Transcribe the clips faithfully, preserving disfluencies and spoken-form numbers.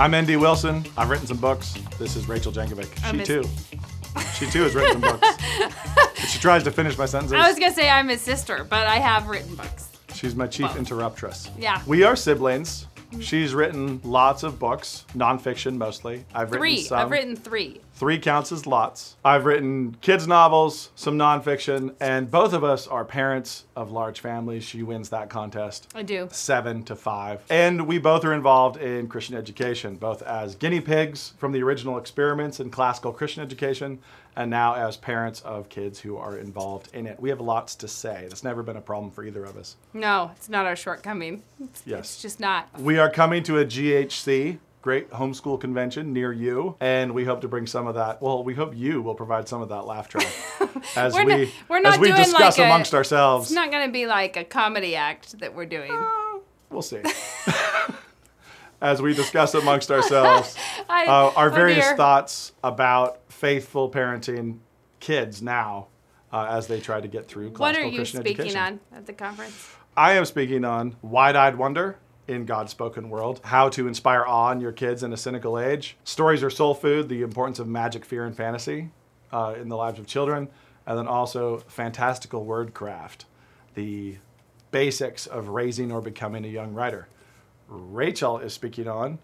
I'm N D Wilson. I've written some books. This is Rachel Jankovic. She his... too. She too has written some books. But she tries to finish my sentences. I was gonna say I'm his sister, but I have written books. She's my chief well. interruptress. Yeah. We are siblings. She's written lots of books, nonfiction mostly. I've written three. Some. I've written three. Three counts as lots. I've written kids' novels, some nonfiction, and both of us are parents of large families. She wins that contest. I do. Seven to five. And we both are involved in Christian education, both as guinea pigs from the original experiments in classical Christian education, and now as parents of kids who are involved in it. We have lots to say. That's never been a problem for either of us. No, it's not our shortcoming. It's, yes. It's just not. We are coming to a G H C, Great Homeschool Convention, near you, and we hope to bring some of that. Well, we hope you will provide some of that laughter as we're we not, we're not as we doing discuss like amongst a, ourselves. It's not going to be like a comedy act that we're doing. Uh, we'll see. As we discuss amongst ourselves I, uh, our various dear. thoughts about faithful parenting kids now uh, as they try to get through classical Christian education. What are you speaking education. on at the conference? I am speaking on Wide-Eyed Wonder in God's Spoken World, How to Inspire Awe in Your Kids in a Cynical Age, Stories Are Soul Food, The Importance of Magic, Fear, and Fantasy uh, in the Lives of Children, and then also Fantastical Wordcraft, The Basics of Raising or Becoming a Young Writer. Rachel is speaking on.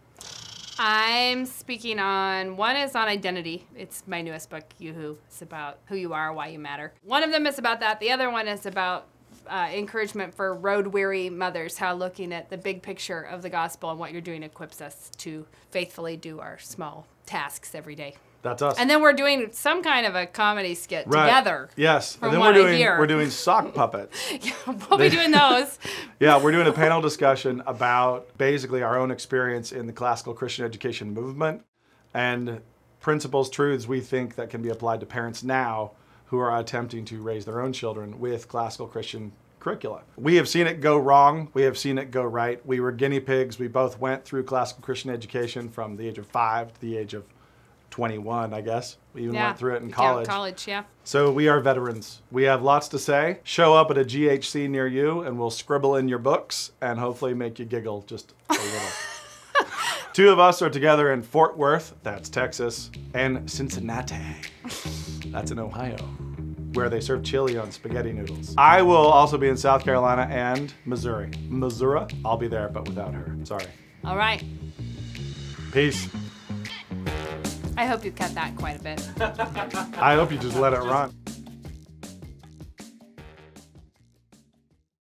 I'm speaking on, one is on identity. It's my newest book, Yoo-hoo. It's about who you are, why you matter. One of them is about that. The other one is about Uh, encouragement for road-weary mothers, how looking at the big picture of the gospel and what you're doing equips us to faithfully do our small tasks every day. That's us. And then we're doing some kind kind of a comedy skit right. together. Yes. From and then what we're doing, I hear. we're doing sock puppets. yeah, we'll they, be doing those. yeah, we're doing a panel discussion about basically our own experience in the classical Christian education movement and principles, truths we think that can be applied to parents now who are attempting to raise their own children with classical Christian curricula. We have seen it go wrong. We have seen it go right. We were guinea pigs. We both went through classical Christian education from the age of five to the age of twenty-one, I guess. We even yeah. went through it in college. Yeah, college, yeah. So we are veterans. We have lots to say. Show up at a G H C near you and we'll scribble in your books and hopefully make you giggle just a little. Two of us are together in Fort Worth, that's Texas, and Cincinnati. That's in Ohio, where they serve chili on spaghetti noodles. I will also be in South Carolina and Missouri. Missouri, I'll be there, but without her. Sorry. All right. Peace. I hope you cut that quite a bit. I hope you just let it run.